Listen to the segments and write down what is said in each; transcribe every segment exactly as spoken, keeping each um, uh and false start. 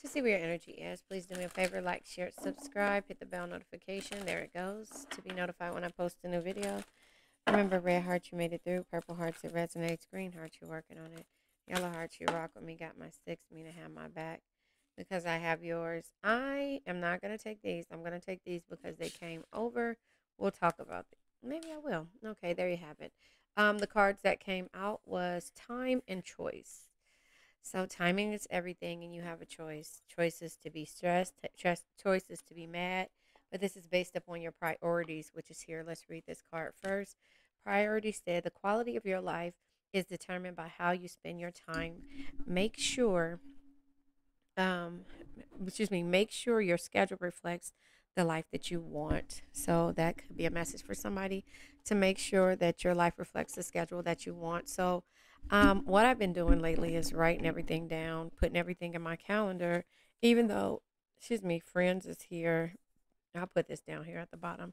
to see where your energy is. Please do me a favor, like, share, subscribe, hit the bell notification. There it goes, to be notified when I post a new video. Remember, red hearts, you made it through. Purple hearts, it resonates. Green hearts, you're working on it. Yellow hearts, you rock with me. Got my six, mean I have my back because I have yours. I am not going to take these. I'm going to take these because they came over. We'll talk about it. Maybe I will. Okay, there you have it. Um, the cards that came out was time and choice. So timing is everything, and you have a choice. Choices to be stressed, choices to be mad. But this is based upon your priorities, which is here. Let's read this card first. Priority said, the quality of your life is determined by how you spend your time. Make sure, um, excuse me, make sure your schedule reflects the life that you want. So that could be a message for somebody, to make sure that your life reflects the schedule that you want. So um, what I've been doing lately is writing everything down, putting everything in my calendar, even though, excuse me, friends is here. I'll put this down here at the bottom.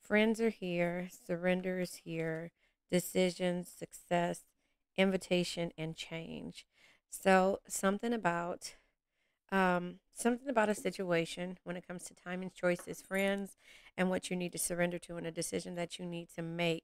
Friends are here. Surrender is here. Decisions, success, invitation, and change. So something about um, something about a situation when it comes to time and choices, friends, and what you need to surrender to, and a decision that you need to make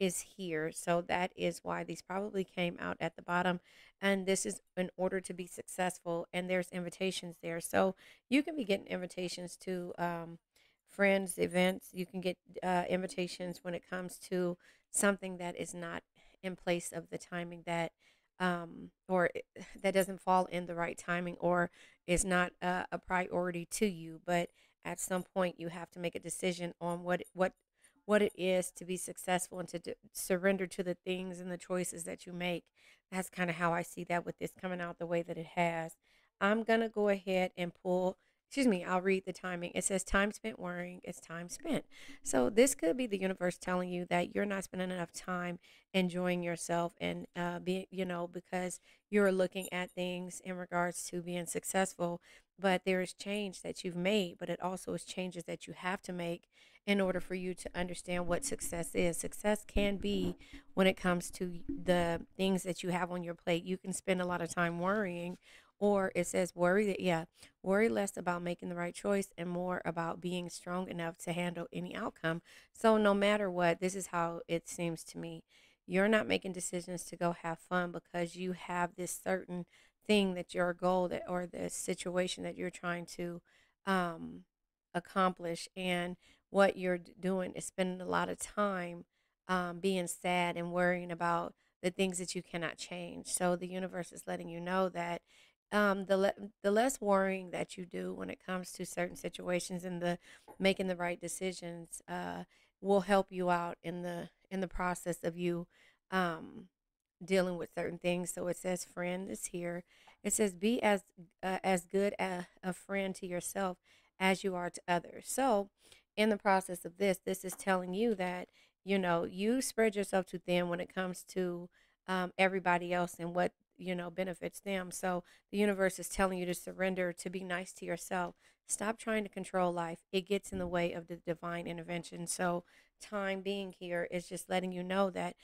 is here. So that is why these probably came out at the bottom, and this is in order to be successful, and there's invitations there. So you can be getting invitations to um, friends, events. You can get uh, invitations when it comes to something that is not in place of the timing that um, or that doesn't fall in the right timing, or is not a, a priority to you. But at some point you have to make a decision on what what what it is to be successful, and to d surrender to the things and the choices that you make. That's kind of how I see that with this coming out the way that it has. I'm gonna go ahead and pull Excuse me, I'll read the timing. It says time spent worrying is time spent. So this could be the universe telling you that you're not spending enough time enjoying yourself, and uh, be, you know, because you're looking at things in regards to being successful, but there is change that you've made, but it also is changes that you have to make in order for you to understand what success is. Success can be when it comes to the things that you have on your plate. You can spend a lot of time worrying. Or it says worry that, yeah, worry less about making the right choice and more about being strong enough to handle any outcome. So no matter what, this is how it seems to me. You're not making decisions to go have fun because you have this certain thing that your goal that, or the situation that you're trying to um, accomplish. And what you're doing is spending a lot of time um, being sad and worrying about the things that you cannot change. So the universe is letting you know that Um, the, le the less worrying that you do when it comes to certain situations, and the making the right decisions uh, will help you out in the in the process of you um, dealing with certain things. So it says friend is here. It says be as uh, as good a, a friend to yourself as you are to others. So in the process of this, this is telling you that, you know, you spread yourself too thin when it comes to um, everybody else and what, you know, benefits them. So the universe is telling you to surrender, to be nice to yourself. Stop trying to control life. It gets in the way of the divine intervention. So time being here is just letting you know that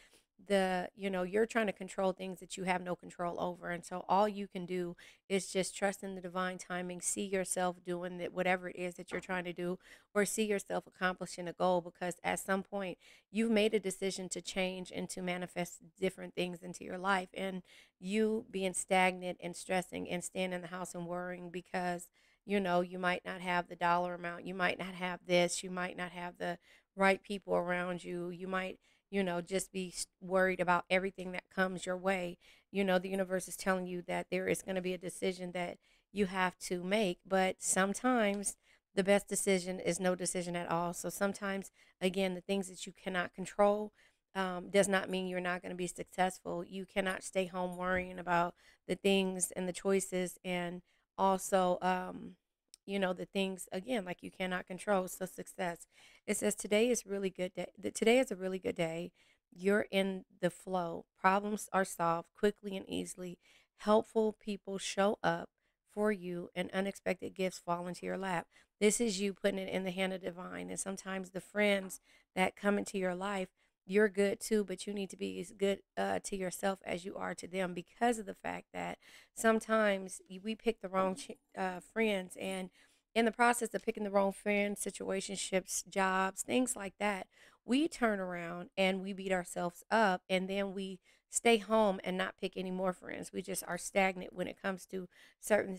the, you know, you're trying to control things that you have no control over. And so all you can do is just trust in the divine timing, see yourself doing that, whatever it is that you're trying to do, or see yourself accomplishing a goal, because at some point you've made a decision to change and to manifest different things into your life. And you being stagnant and stressing and staying in the house and worrying because, you know, you might not have the dollar amount, you might not have this, you might not have the right people around you, you might, you know, just be worried about everything that comes your way. You know, the universe is telling you that there is going to be a decision that you have to make, but sometimes the best decision is no decision at all. So sometimes, again, the things that you cannot control um, does not mean you're not going to be successful. You cannot stay home worrying about the things and the choices, and also, um, you know, the things, again, like you cannot control. So success. It says today is really good day. Today is a really good day. You're in the flow. Problems are solved quickly and easily. Helpful people show up for you, and unexpected gifts fall into your lap. This is you putting it in the hand of divine. And sometimes the friends that come into your life, you're good too, but you need to be as good uh, to yourself as you are to them, because of the fact that sometimes we pick the wrong uh, friends, and in the process of picking the wrong friends, situationships, jobs, things like that, we turn around and we beat ourselves up, and then we stay home and not pick any more friends. We just are stagnant when it comes to certain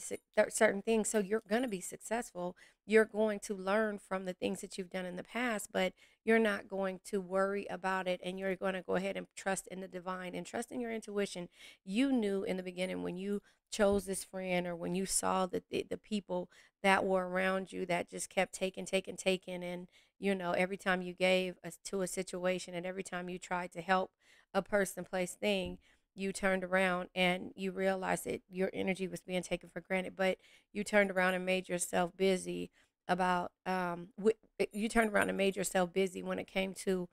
certain things. So you're going to be successful. You're going to learn from the things that you've done in the past, but you're not going to worry about it, and you're going to go ahead and trust in the divine and trust in your intuition. You knew in the beginning when you chose this friend, or when you saw the, the, the people that were around you that just kept taking, taking, taking, and you know, every time you gave a, to a situation, and every time you tried to help a person, place, thing, you turned around and you realized that your energy was being taken for granted, but you turned around and made yourself busy about, um, you turned around and made yourself busy when it came to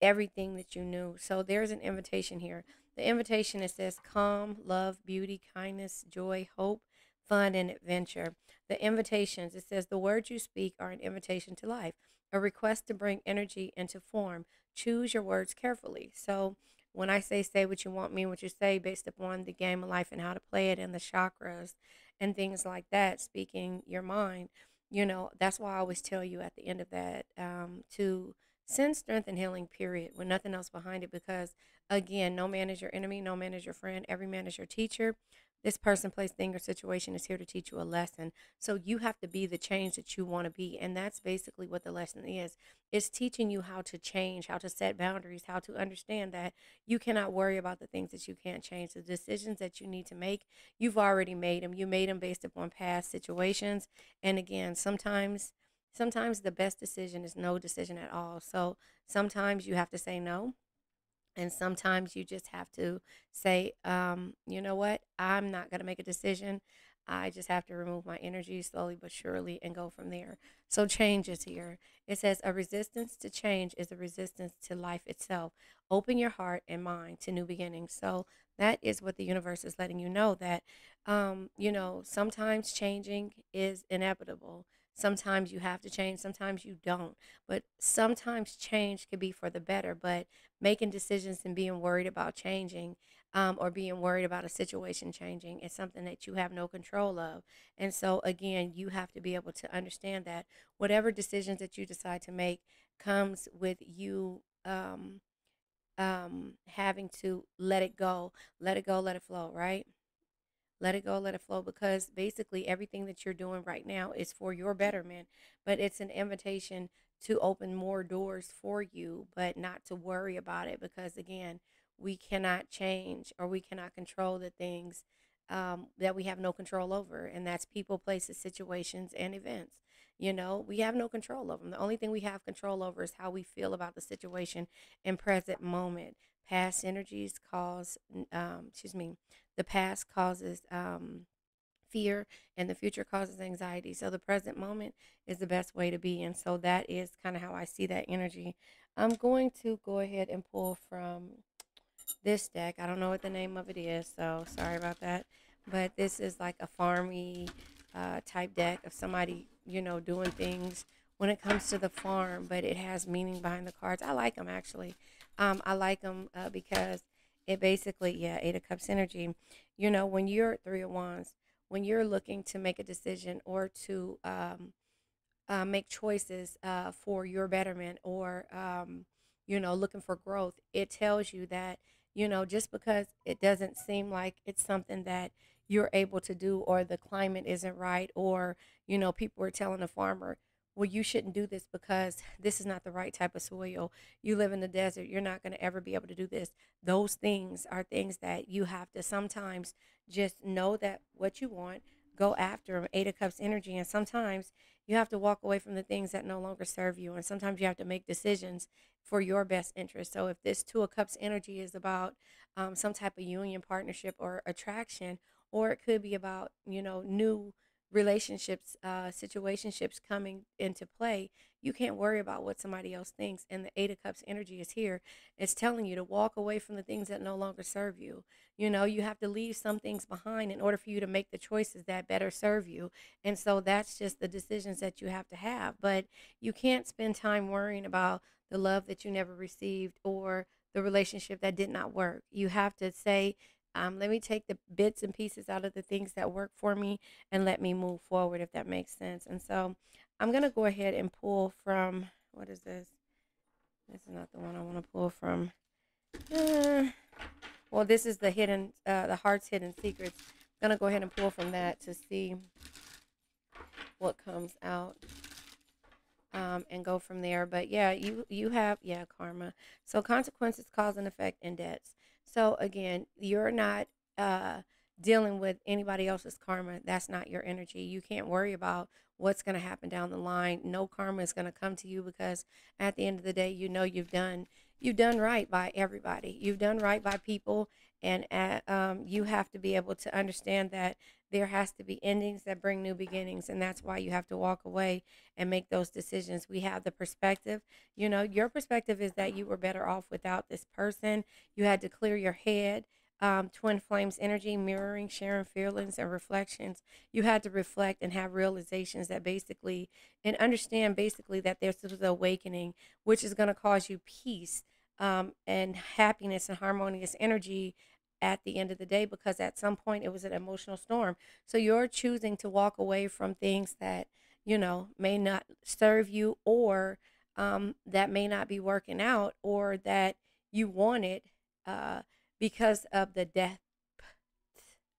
everything that you knew. So there's an invitation here. The invitation, it says calm, love, beauty, kindness, joy, hope, fun, and adventure. The invitations, it says the words you speak are an invitation to life, a request to bring energy into form. Choose your words carefully. So when I say say what you want, mean what you say, based upon the game of life and how to play it, and the chakras and things like that, speaking your mind, you know, that's why I always tell you at the end of that um, to send strength and healing, period, with nothing else behind it. Because again, no man is your enemy, no man is your friend, every man is your teacher. This person, place, thing, or situation is here to teach you a lesson. So you have to be the change that you want to be. And that's basically what the lesson is. It's teaching you how to change, how to set boundaries, how to understand that you cannot worry about the things that you can't change. The decisions that you need to make, you've already made them. You made them based upon past situations. And again, sometimes, sometimes the best decision is no decision at all. So sometimes you have to say no. And sometimes you just have to say, um, you know what, I'm not going to make a decision. I just have to remove my energy slowly but surely and go from there. So change is here. It says a resistance to change is a resistance to life itself. Open your heart and mind to new beginnings. So that is what the universe is letting you know, that, um, you know, sometimes changing is inevitable. Sometimes you have to change, sometimes you don't, but sometimes change could be for the better. But making decisions and being worried about changing, um, or being worried about a situation changing, is something that you have no control of. And so again, you have to be able to understand that whatever decisions that you decide to make comes with you um, um, having to let it go, let it go, let it flow, right? Let it go, let it flow, because basically everything that you're doing right now is for your betterment, but it's an invitation to open more doors for you, but not to worry about it, because again, we cannot change, or we cannot control the things um, that we have no control over, and that's people, places, situations, and events. You know, we have no control over them. The only thing we have control over is how we feel about the situation in present moment. Past energies cause, um, excuse me, the past causes um, fear, and the future causes anxiety. So the present moment is the best way to be. And so that is kind of how I see that energy. I'm going to go ahead and pull from this deck. I don't know what the name of it is, so sorry about that. But this is like a farmy uh, type deck of somebody, you know, doing things when it comes to the farm, but it has meaning behind the cards. I like them, actually. Um, I like them uh, because it basically, yeah, Eight of Cups energy. You know, when you're Three of Wands, when you're looking to make a decision or to um, uh, make choices uh, for your betterment, or, um, you know, looking for growth, it tells you that, you know, just because it doesn't seem like it's something that you're able to do, or the climate isn't right, or, you know, people are telling the farmer, well, you shouldn't do this because this is not the right type of soil. You live in the desert. You're not going to ever be able to do this. Those things are things that you have to sometimes just know that what you want, go after them. Eight of Cups energy. And sometimes you have to walk away from the things that no longer serve you. And sometimes you have to make decisions for your best interest. So if this Two of Cups energy is about um, some type of union, partnership, or attraction, or it could be about, you know, new relationships, uh, situationships coming into play, you can't worry about what somebody else thinks. And the Eight of Cups energy is here. It's telling you to walk away from the things that no longer serve you. You know, you have to leave some things behind in order for you to make the choices that better serve you. And so that's just the decisions that you have to have. But you can't spend time worrying about the love that you never received, or the relationship that did not work. You have to say, um, let me take the bits and pieces out of the things that work for me and let me move forward, if that makes sense. And so I'm going to go ahead and pull from, what is this? This is not the one I want to pull from. Uh, well, this is the hidden, uh, the heart's hidden secrets. I'm going to go ahead and pull from that to see what comes out. Um, and go from there. But yeah, you you have, yeah, karma. So consequences, cause and effect, and debts. So again, you're not uh, dealing with anybody else's karma. That's not your energy. You can't worry about what's going to happen down the line. No karma is going to come to you, because at the end of the day, you know you've done you've done right by everybody. You've done right by people, and at, um, you have to be able to understand that there has to be endings that bring new beginnings, and that's why you have to walk away and make those decisions. We have the perspective. You know, your perspective is that you were better off without this person. You had to clear your head. Um, twin flames energy, mirroring, sharing feelings and reflections. You had to reflect and have realizations that basically, and understand basically that there's this awakening, which is going to cause you peace um, and happiness and harmonious energy at the end of the day, because at some point it was an emotional storm. So you're choosing to walk away from things that, you know, may not serve you, or um, that may not be working out, or that you wanted uh, because of the depth.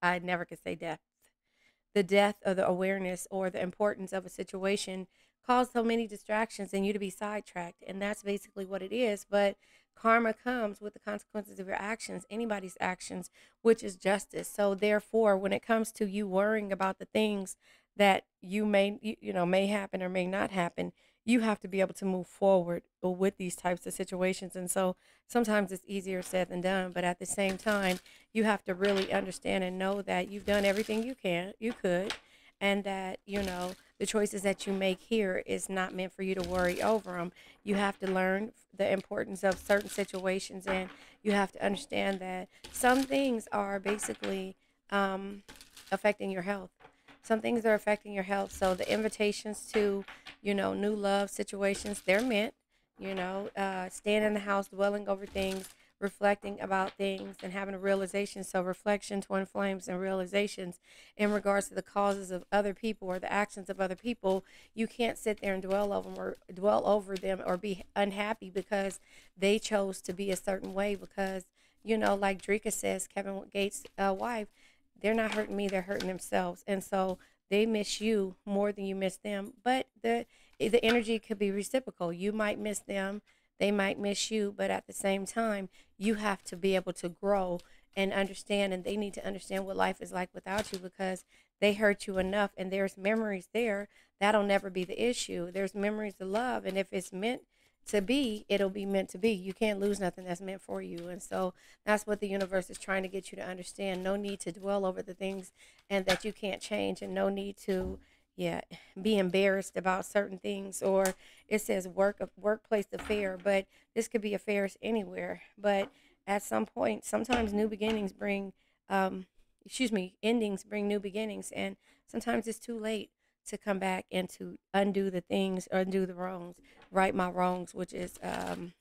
I never could say depth. The depth of the awareness or the importance of a situation caused so many distractions and you to be sidetracked. And that's basically what it is. But karma comes with the consequences of your actions, anybody's actions, which is justice. So therefore, when it comes to you worrying about the things that you may, you know, may happen or may not happen, you have to be able to move forward with these types of situations. And so sometimes it's easier said than done, but at the same time, you have to really understand and know that you've done everything you can, you could, and that, you know, the choices that you make here is not meant for you to worry over them. You have to learn the importance of certain situations, and you have to understand that some things are basically um, affecting your health. Some things are affecting your health. So the invitations to, you know, new love situations, they're meant, you know, uh, staying in the house, dwelling over things, reflecting about things, and having a realization. So reflection, twin flames, and realizations in regards to the causes of other people or the actions of other people. You can't sit there and dwell over them or dwell over them or be unhappy because they chose to be a certain way. Because, you know, like Drika says, Kevin Gates' uh, wife, they're not hurting me, they're hurting themselves. And so they miss you more than you miss them. But the the energy could be reciprocal. You might miss them, they might miss you, but at the same time, you have to be able to grow and understand, and they need to understand what life is like without you, because they hurt you enough, and there's memories there. That'll never be the issue. There's memories of love, and if it's meant to be, it'll be meant to be. You can't lose nothing that's meant for you. And so that's what the universe is trying to get you to understand. No need to dwell over the things and that you can't change, and no need to yeah be embarrassed about certain things. Or it says work of workplace affair, but this could be affairs anywhere. But at some point, sometimes new beginnings bring um excuse me endings bring new beginnings, and sometimes it's too late to come back and to undo the things, or undo the wrongs, right my wrongs, which is um,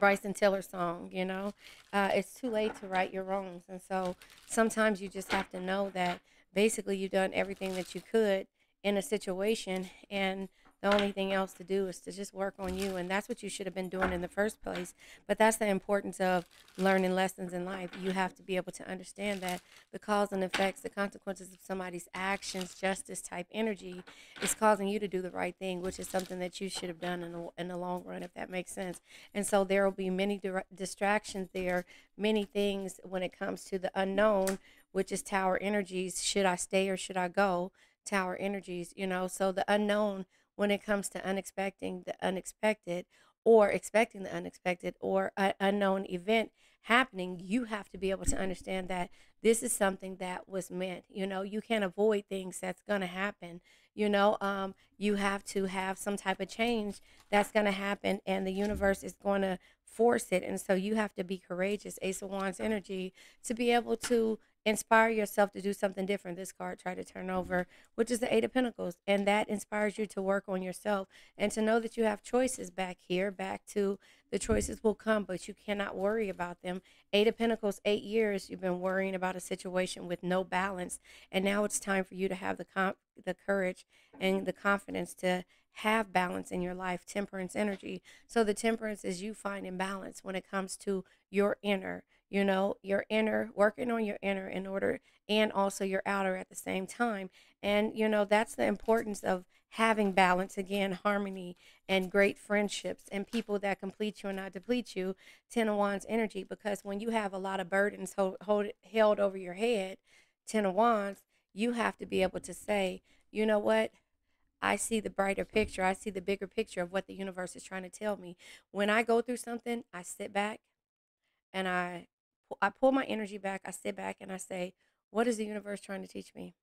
Bryson Tiller's song, you know. Uh, it's too late to right your wrongs. And so sometimes you just have to know that basically you've done everything that you could in a situation, and the only thing else to do is to just work on you. And that's what you should have been doing in the first place. But that's the importance of learning lessons in life. You have to be able to understand that the cause and effects, the consequences of somebody's actions, justice type energy is causing you to do the right thing, which is something that you should have done in the, in the long run, if that makes sense. And so there will be many distractions there, many things when it comes to the unknown, which is tower energies. Should I stay or should I go? Tower energies, you know, so the unknown, when it comes to unexpecting the unexpected, or expecting the unexpected, or an unknown event happening, you have to be able to understand that this is something that was meant. You know, you can't avoid things that's going to happen. You know, um, you have to have some type of change that's going to happen, and the universe is going to force it. And so you have to be courageous, Ace of Wands energy, to be able to Inspire yourself to do something different. This card tried to turn over, which is the Eight of Pentacles. And that inspires you to work on yourself and to know that you have choices back here. Back to the choices will come, but you cannot worry about them. Eight of Pentacles, eight years you've been worrying about a situation with no balance. And now it's time for you to have the com the courage and the confidence to have balance in your life. Temperance energy. So the temperance is you finding balance when it comes to your inner. You know, your inner, working on your inner in order, and also your outer at the same time. And, you know, that's the importance of having balance, again, harmony and great friendships and people that complete you and not deplete you. Ten of Wands energy, because when you have a lot of burdens hold, hold, held over your head, Ten of Wands, you have to be able to say, you know what? I see the brighter picture. I see the bigger picture of what the universe is trying to tell me. When I go through something, I sit back and I... I pull my energy back, I sit back and I say, what is the universe trying to teach me?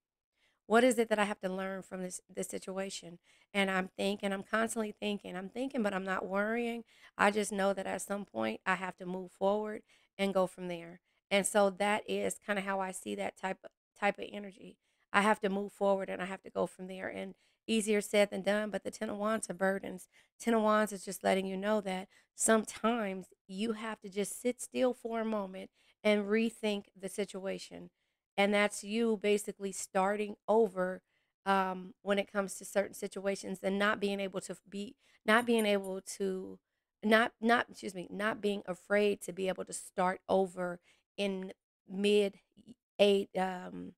What is it that I have to learn from this, this situation? And I'm thinking, I'm constantly thinking, I'm thinking, but I'm not worrying. I just know that at some point I have to move forward and go from there. And so that is kind of how I see that type of, type of energy. I have to move forward and I have to go from there. And easier said than done, but the Ten of Wands are burdens. Ten of Wands is just letting you know that sometimes you have to just sit still for a moment and rethink the situation. And that's you basically starting over um, when it comes to certain situations and not being able to be, not being able to, not, not, excuse me, not being afraid to be able to start over in mid eight, um,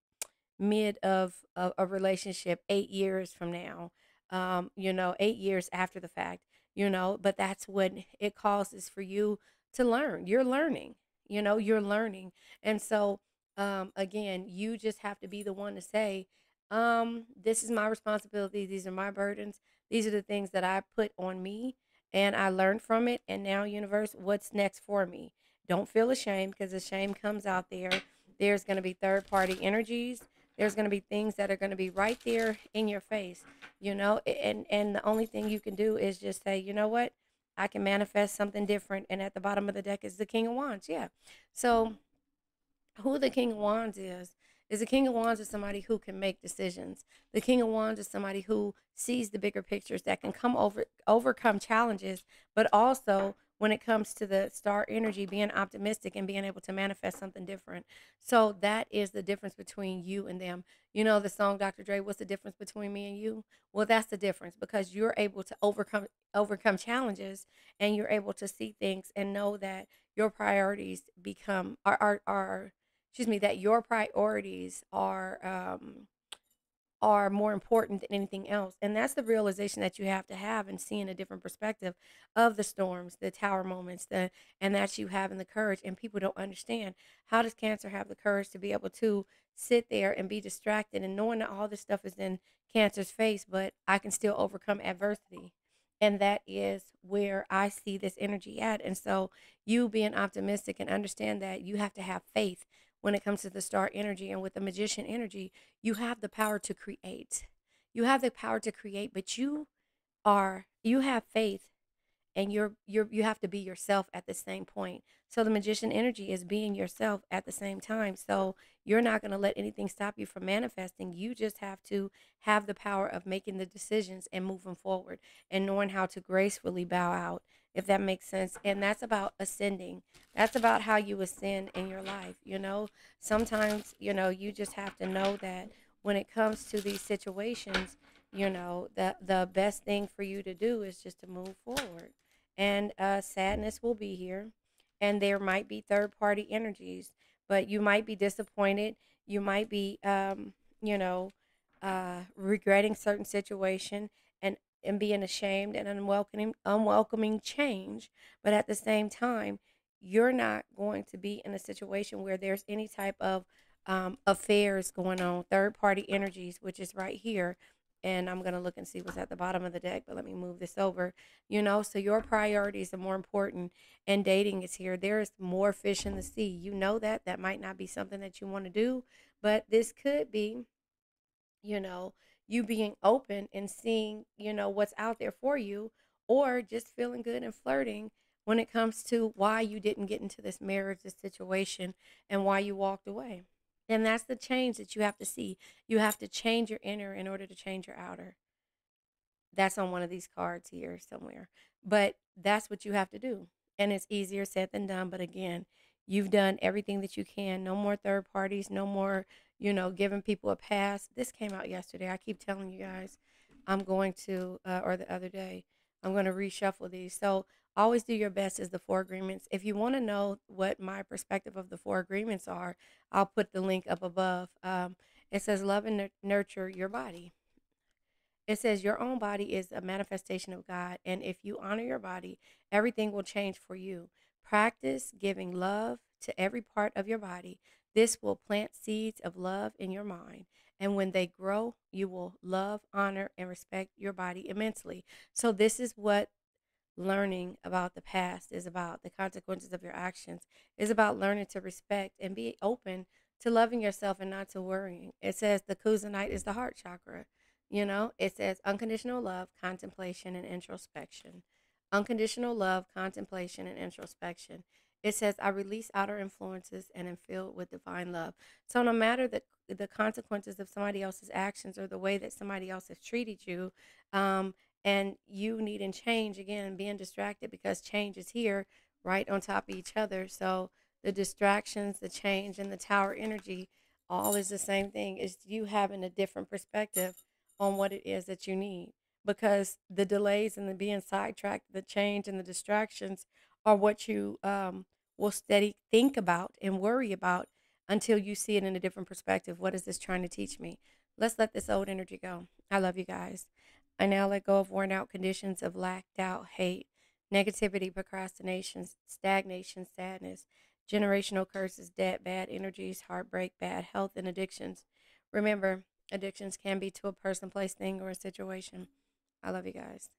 mid of a, a relationship eight years from now, um, you know, eight years after the fact, you know, but that's when it causes for you to learn. You're learning, you know, you're learning. And so, um, again, you just have to be the one to say, um, this is my responsibility. These are my burdens. These are the things that I put on me and I learned from it. And now, universe, what's next for me? Don't feel ashamed, because the shame comes out there. There's going to be third party energies. There's going to be things that are going to be right there in your face, you know, and, and the only thing you can do is just say, you know what, I can manifest something different. And at the bottom of the deck is the King of Wands. Yeah. So who the King of Wands is, is the King of Wands is somebody who can make decisions. The King of Wands is somebody who sees the bigger pictures, that can come over, overcome challenges, but also when it comes to the star energy, being optimistic and being able to manifest something different. So that is the difference between you and them. You know the song, Doctor Dre, what's the difference between me and you? Well, that's the difference, because you're able to overcome overcome challenges, and you're able to see things and know that your priorities become are are, are excuse me that your priorities are um are more important than anything else. And that's the realization that you have to have, and seeing a different perspective of the storms, the tower moments, the, and that's you having the courage. And people don't understand, how does Cancer have the courage to be able to sit there and be distracted and knowing that all this stuff is in Cancer's face, but I can still overcome adversity? And that is where I see this energy at. And so you being optimistic and understand that you have to have faith. When it comes to the star energy and with the Magician energy, you have the power to create. You have the power to create, but you are, you have faith, and you're, you're, you have to be yourself at the same point. So the Magician energy is being yourself at the same time. So you're not going to let anything stop you from manifesting. You just have to have the power of making the decisions and moving forward and knowing how to gracefully bow out, if that makes sense. And that's about ascending. That's about how you ascend in your life. You know, sometimes, you know, you just have to know that when it comes to these situations, you know, the, the best thing for you to do is just to move forward. And uh, sadness will be here. And there might be third party energies, but you might be disappointed. You might be, um, you know, uh, regretting certain situation, and and being ashamed and unwelcoming, unwelcoming change. But at the same time, you're not going to be in a situation where there's any type of um, affairs going on, third party energies, which is right here. And I'm going to look and see what's at the bottom of the deck, but let me move this over, you know, so your priorities are more important, and dating is here. There is more fish in the sea. You know that that might not be something that you want to do, but this could be, you know, you being open and seeing, you know, what's out there for you, or just feeling good and flirting when it comes to why you didn't get into this marriage, this situation, and why you walked away. And that's the change that you have to see. You have to change your inner in order to change your outer. That's on one of these cards here somewhere. But that's what you have to do. And it's easier said than done. But again, you've done everything that you can. No more third parties. No more, you know, giving people a pass. This came out yesterday. I keep telling you guys, I'm going to, uh, or the other day, I'm going to reshuffle these. So always do your best is the four agreements. If you want to know what my perspective of the four agreements are, I'll put the link up above. Um, it says love and nurture your body. It says your own body is a manifestation of God. And if you honor your body, everything will change for you. Practice giving love to every part of your body. This will plant seeds of love in your mind. And when they grow, you will love, honor, and respect your body immensely. So this is what learning about the past is about. The consequences of your actions is about learning to respect and be open to loving yourself and not to worrying. It says the Kuzanite is the heart chakra. You know, it says unconditional love, contemplation, and introspection. Unconditional love, contemplation, and introspection. It says I release outer influences and am filled with divine love. So no matter the the consequences of somebody else's actions or the way that somebody else has treated you, um, and you needing change again and being distracted, because change is here right on top of each other. So the distractions, the change, and the tower energy, all is the same thing. It's you having a different perspective on what it is that you need, because the delays and the being sidetracked, the change and the distractions are what you um, will steady think about and worry about until you see it in a different perspective. What is this trying to teach me? Let's let this old energy go. I love you guys. I now let go of worn out conditions of lack, doubt, hate, negativity, procrastination, stagnation, sadness, generational curses, debt, bad energies, heartbreak, bad health, and addictions. Remember, addictions can be to a person, place, thing, or a situation. I love you guys.